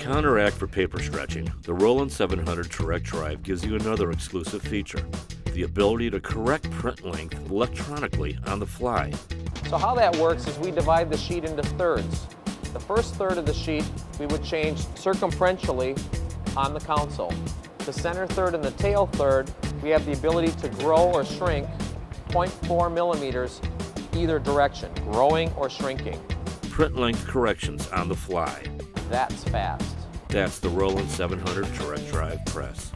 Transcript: counteract for paper stretching, the Roland 700 Direct Drive gives you another exclusive feature, the ability to correct print length electronically on the fly. So how that works is we divide the sheet into thirds. The first third of the sheet we would change circumferentially on the console. The center third and the tail third, we have the ability to grow or shrink 0.4 millimeters either direction, growing or shrinking. Print length corrections on the fly. That's fast. That's the Roland 700 Direct Drive Press.